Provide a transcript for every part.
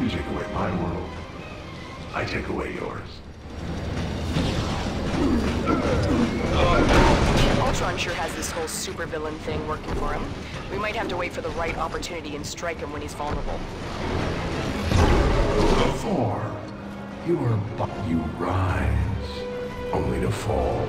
You take away my world, I take away yours. Ultron sure has this whole supervillain thing working for him. We might have to wait for the right opportunity and strike him when he's vulnerable. Thor, you rise, only to fall.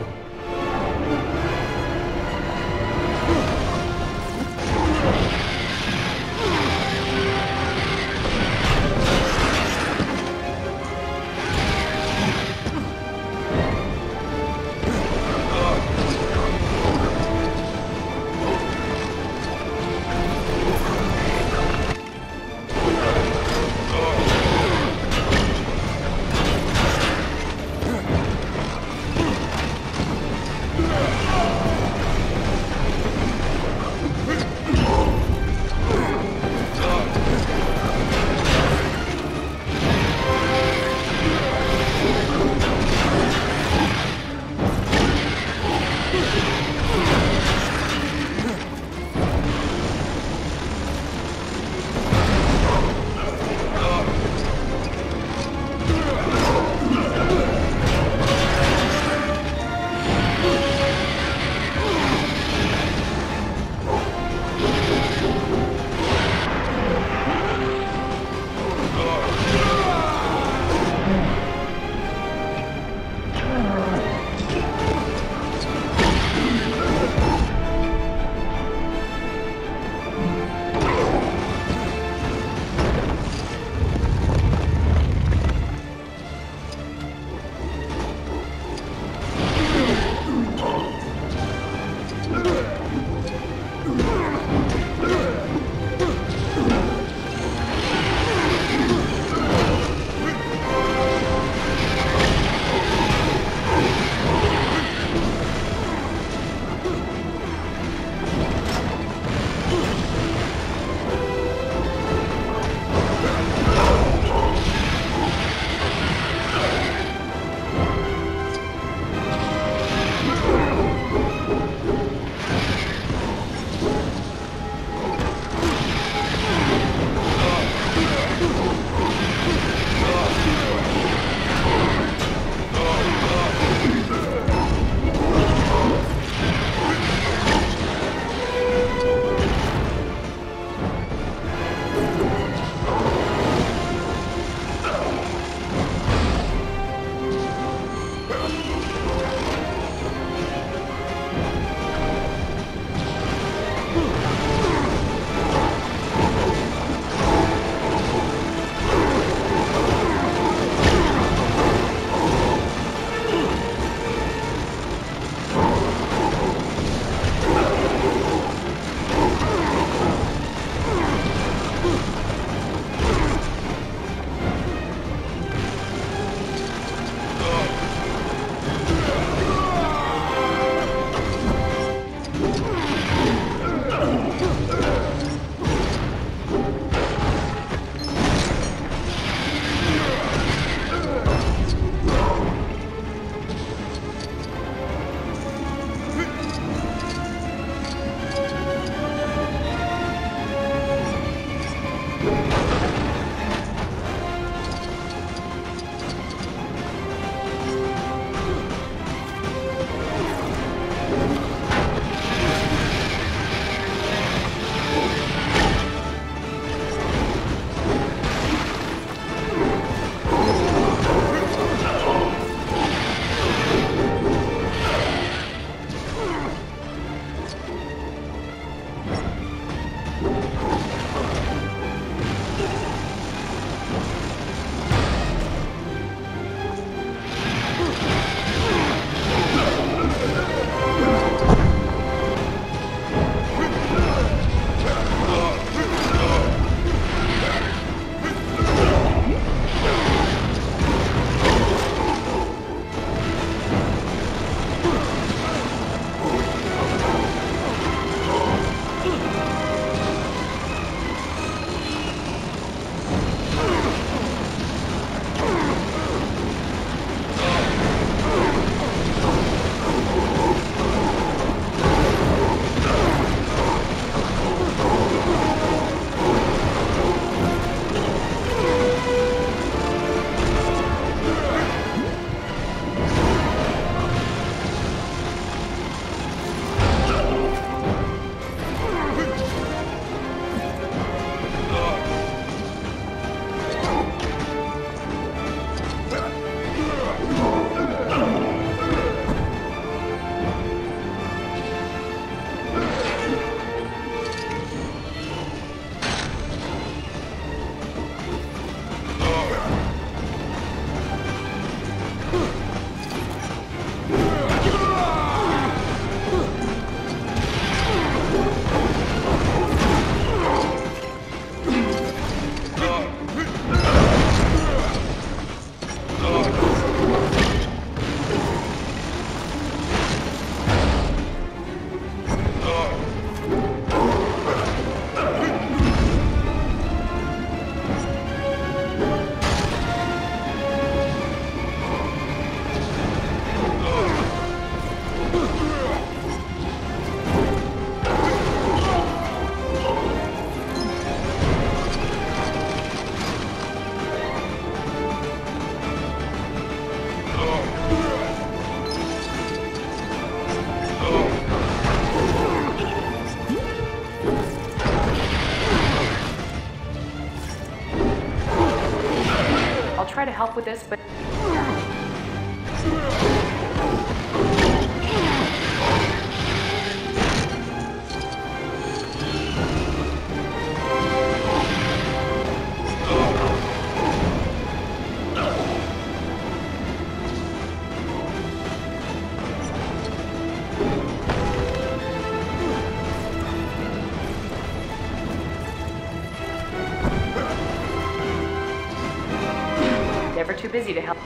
I'll try to help with this, but... Never too busy to help.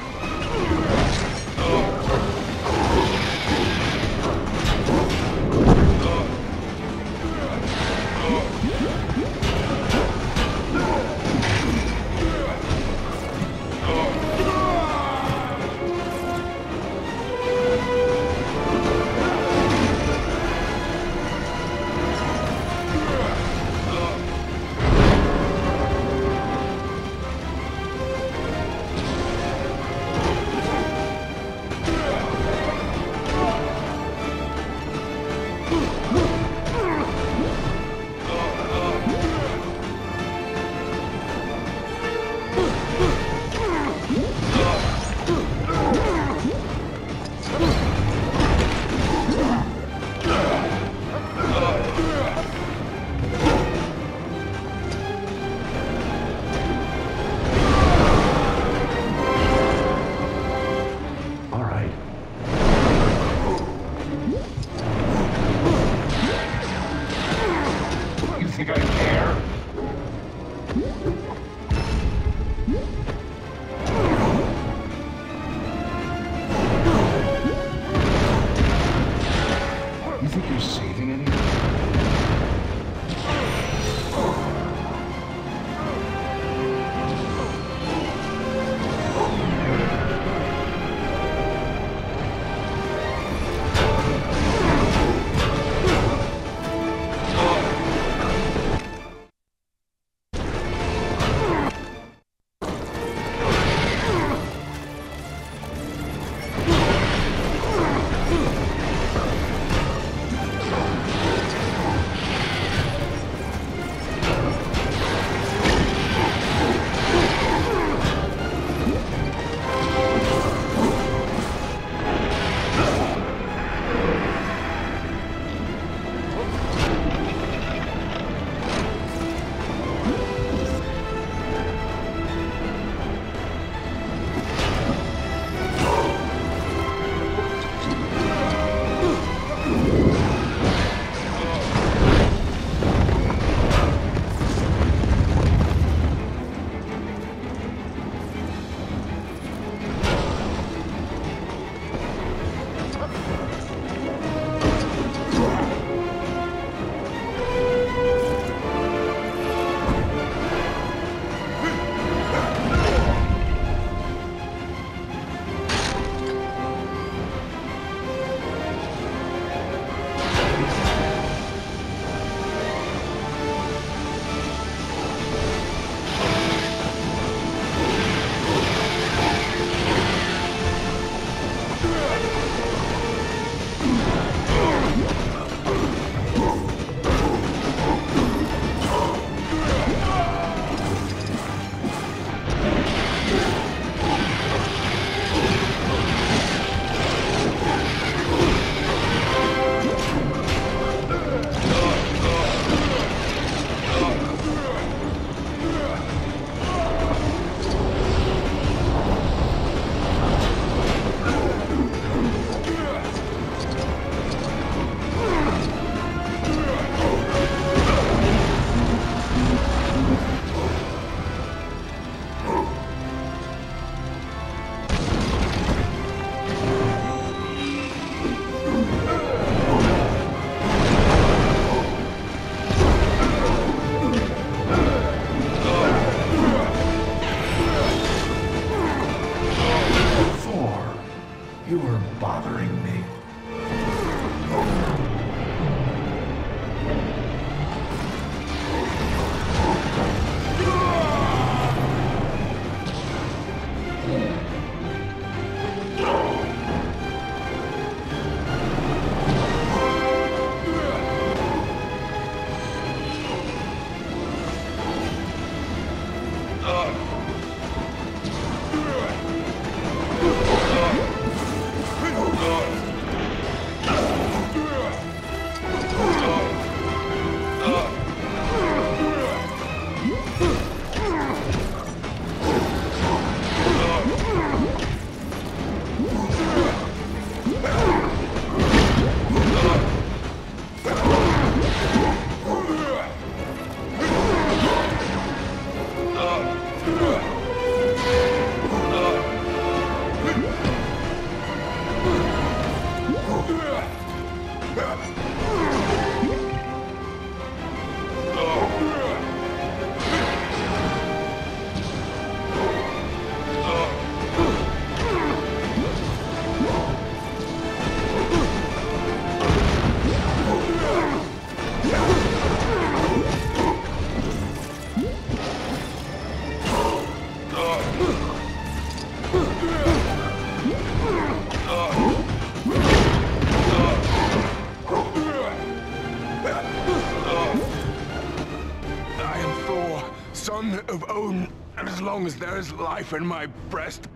I am Thor, son of Odin. As long as there is life in my breast,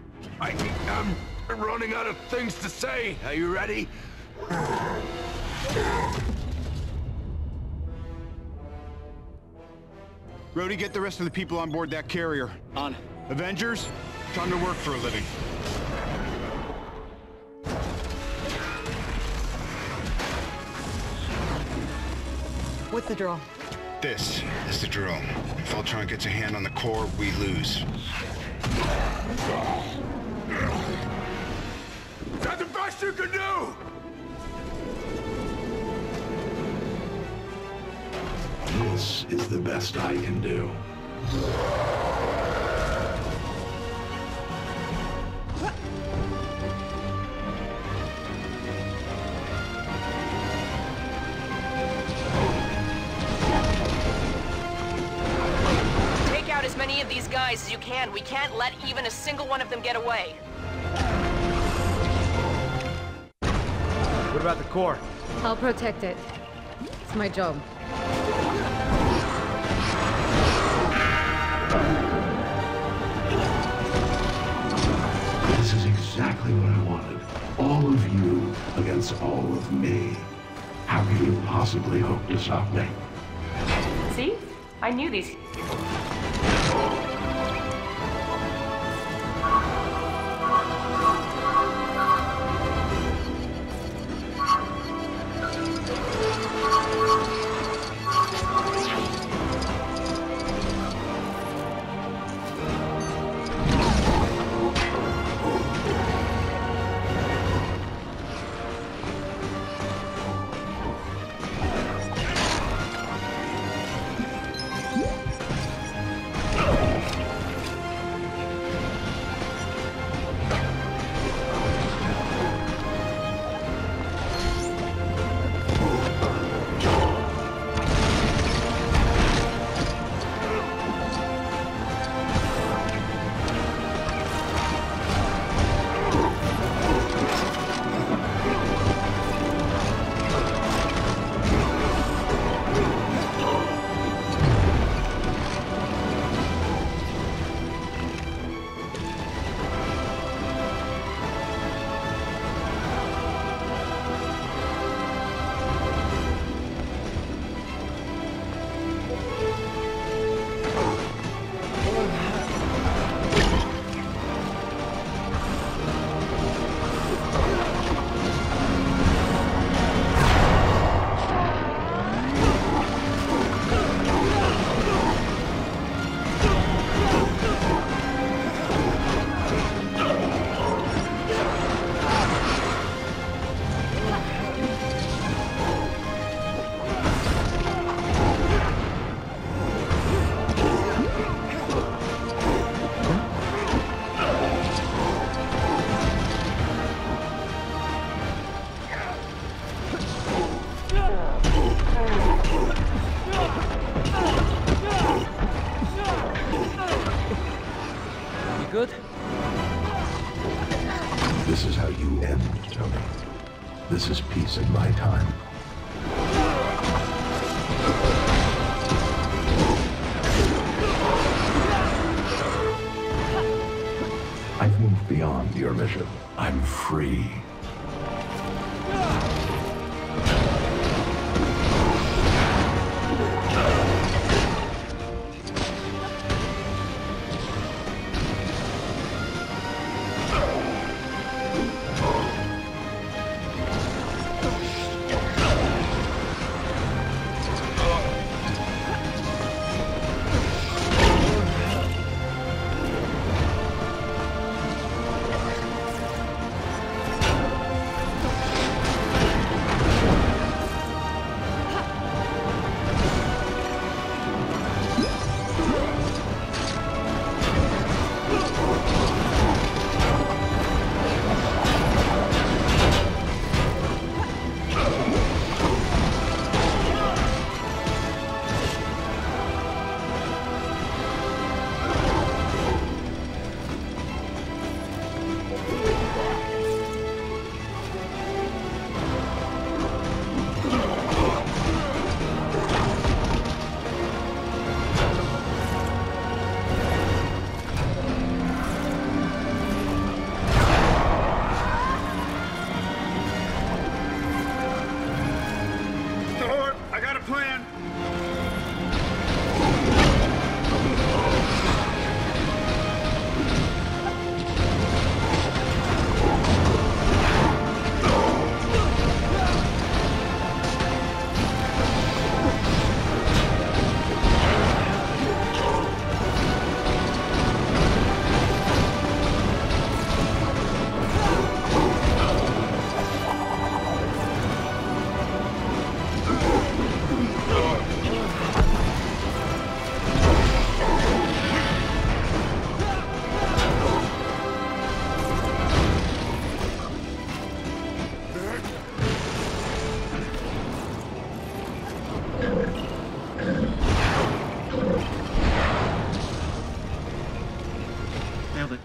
I am running out of things to say. Are you ready? Rhodey, get the rest of the people on board that carrier. On. Avengers, time to work for a living. What's the drill? This is the drill. If Ultron gets a hand on the core, we lose. That's the best you can do! This is the best I can do. Take out as many of these guys as you can. We can't let even a single one of them get away. What about the core? I'll protect it. It's my job. This is exactly what I wanted. All of you against all of me. How could you possibly hope to stop me? See? I knew these people. Good. This is how you end, Tony. This is peace of my time. I've moved beyond your mission. I'm free. Nailed it.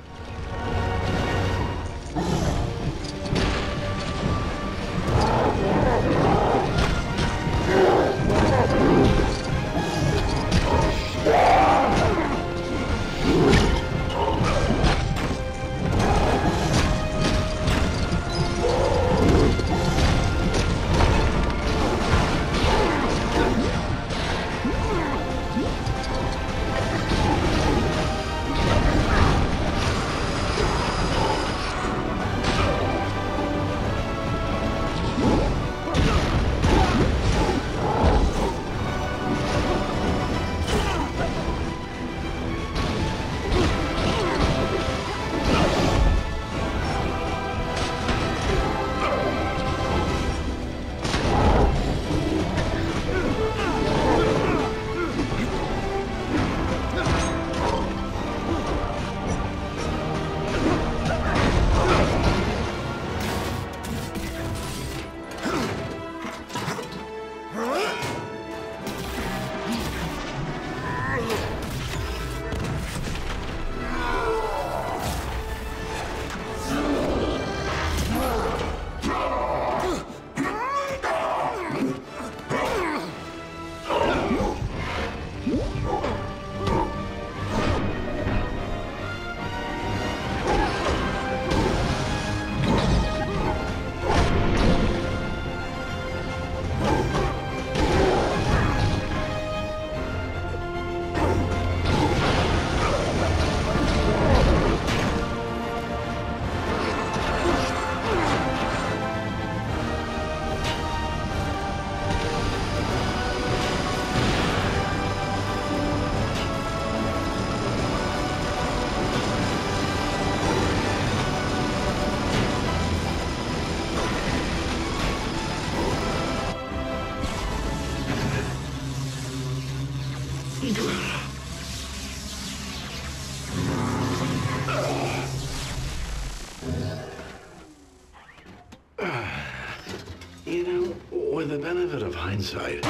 You know, with the benefit of hindsight,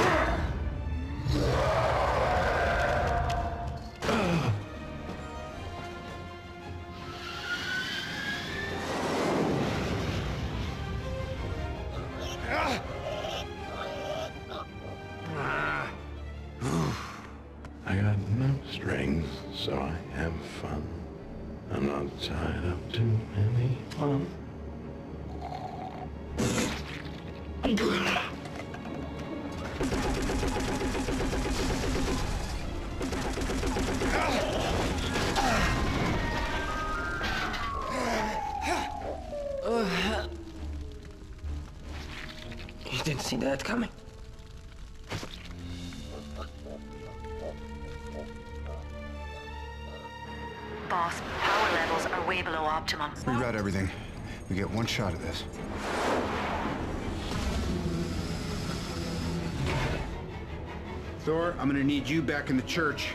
I got no strings, so I have fun. I'm not tied up to anyone. You didn't see that coming. Boss, power levels are way below optimum. Reroute everything. We get one shot at this. Thor, I'm gonna need you back in the church.